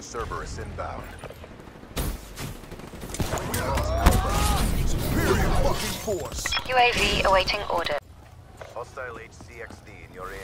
Cerberus inbound. We lost Alpha. Superior fucking force. UAV awaiting order. Hostile HCXD in your area.